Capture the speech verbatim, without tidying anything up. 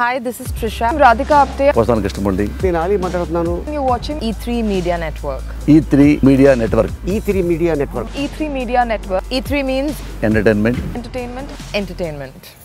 Hi, this is Trisha. I'm Radhika Apte. Vasan Krishnamundi. You're watching E three Media Network. E three Media Network. E three Media Network. E three Media Network. E three means entertainment. Entertainment. Entertainment.